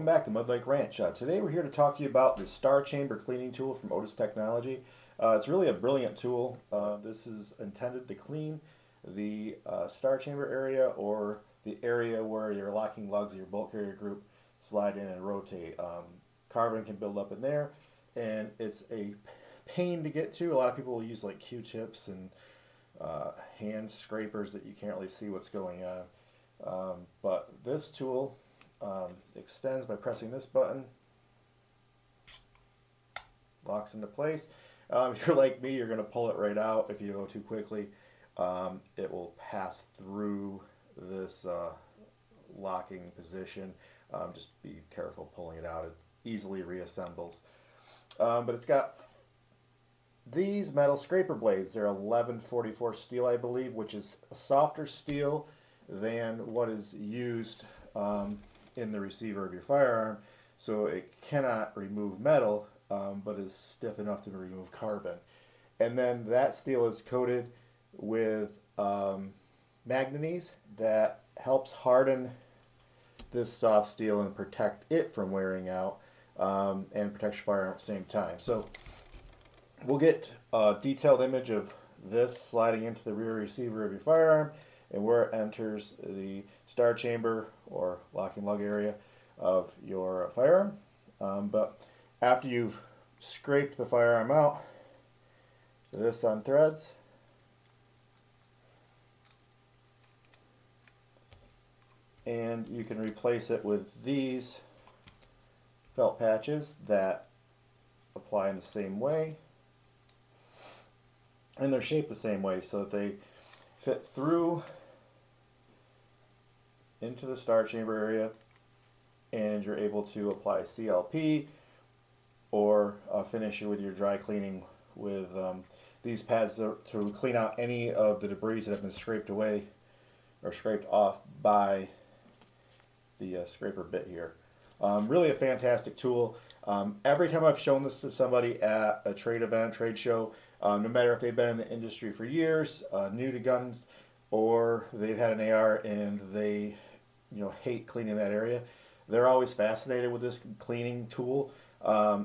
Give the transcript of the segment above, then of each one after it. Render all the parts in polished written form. Welcome back to Mud Lake Ranch. Today we're here to talk to you about the Star Chamber cleaning tool from Otis Technology. It's really a brilliant tool. This is intended to clean the star chamber area, or the area where your locking lugs of your bolt carrier group slide in and rotate. Carbon can build up in there, and it's a pain to get to. A lot of people will use like Q-tips and hand scrapers that you can't really see what's going on. But this tool extends by pressing this button, locks into place. If you're like me, you're going to pull it right out. If you go too quickly, it will pass through this locking position. Just be careful pulling it out. It easily reassembles. But it's got these metal scraper blades. They're 1144 steel, I believe, which is a softer steel than what is used in the receiver of your firearm, so it cannot remove metal, but is stiff enough to remove carbon. And then that steel is coated with manganese that helps harden this soft steel and protect it from wearing out, and protects your firearm at the same time. So we'll get a detailed image of this sliding into the rear receiver of your firearm and where it enters the star chamber or locking lug area of your firearm. But after you've scraped the firearm out, this unthreads, and you can replace it with these felt patches that apply in the same way, and they're shaped the same way so that they fit through into the star chamber area, and you're able to apply CLP or finish it with your dry cleaning with these pads to clean out any of the debris that have been scraped away or scraped off by the scraper bit here. Really a fantastic tool. Every time I've shown this to somebody at a trade event, trade show, no matter if they've been in the industry for years, new to guns, or they've had an AR and they, you know, hate cleaning that area, they're always fascinated with this cleaning tool.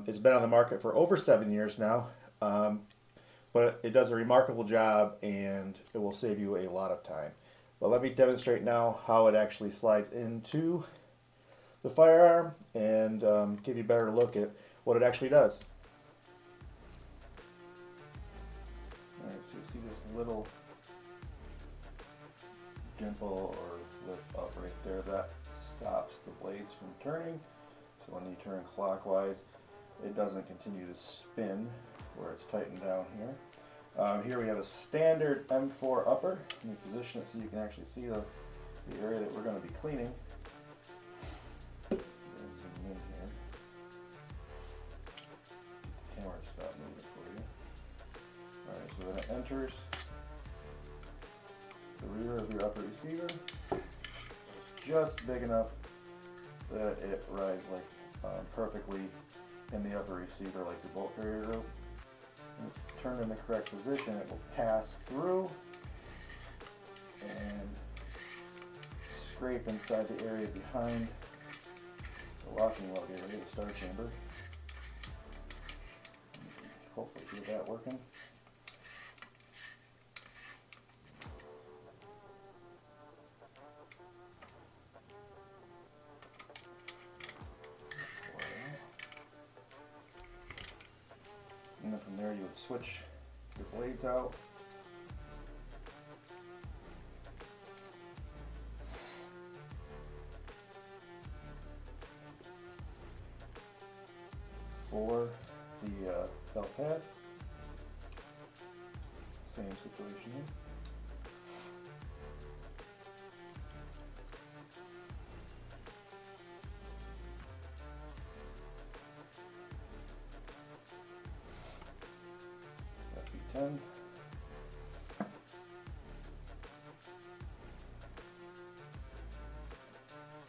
It's been on the market for over 7 years now, but it does a remarkable job and it will save you a lot of time. But let me demonstrate now how it actually slides into the firearm and give you a better look at what it actually does. All right, so you see this little dimple or lip up right there that stops the blades from turning. So when you turn clockwise, it doesn't continue to spin where it's tightened down here. Here we have a standard M4 upper. Let me position it so you can actually see the area that we're going to be cleaning. Zoom in here. The camera stopped moving for you. All right, so then it enters the rear of your upper receiver. It's just big enough that it rides like perfectly in the upper receiver, like the bolt carrier rope. Turn in the correct position, it will pass through and scrape inside the area behind the locking lug area, the star chamber. Hopefully get that working. And then from there you would switch your blades out. For the felt pad, same situation here. FP-10.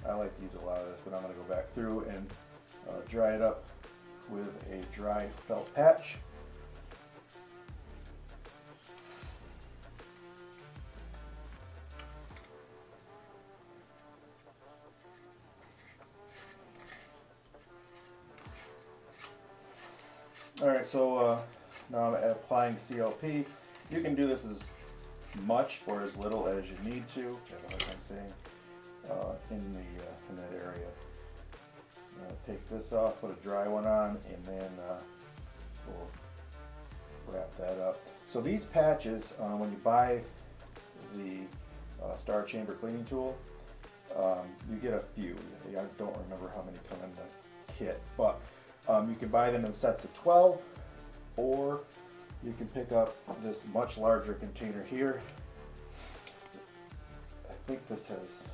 I like to use a lot of this, but I'm going to go back through and dry it up with a dry felt patch. Alright, so now I'm applying CLP. You can do this as much or as little as you need to, which I have a hard time saying, in that area. Take this off, put a dry one on, and then we'll wrap that up. So these patches, when you buy the Star Chamber cleaning tool, you get a few. I don't remember how many come in the kit, but you can buy them in sets of 12, or you can pick up this much larger container here. I think this has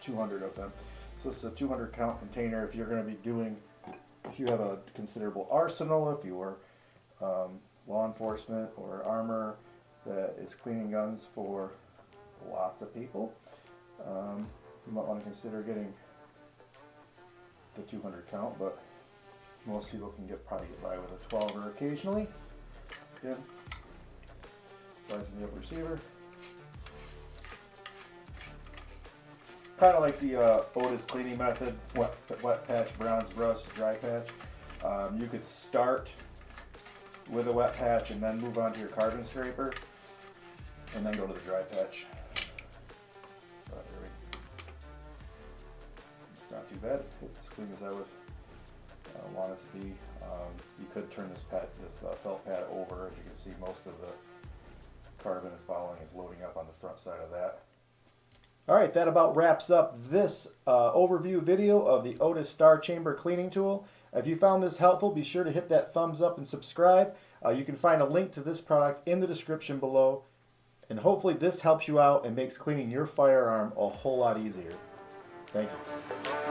200 of them. So it's a 200 count container. If you're going to be doing, if you have a considerable arsenal, if you are law enforcement or armor that is cleaning guns for lots of people, you might want to consider getting the 200 count, but most people can probably get by with a 12er occasionally. Again, sizing the upper receiver. Kind of like the Otis cleaning method, wet patch, bronze brush, dry patch. You could start with a wet patch and then move on to your carbon scraper and then go to the dry patch. But there we go. It's not too bad. It's as clean as I would want it to be. You could turn this felt pad over. As you can see, most of the carbon and fouling is loading up on the front side of that. All right, that about wraps up this overview video of the Otis Star Chamber cleaning tool. If you found this helpful, be sure to hit that thumbs up and subscribe. You can find a link to this product in the description below, and hopefully this helps you out and makes cleaning your firearm a whole lot easier. Thank you.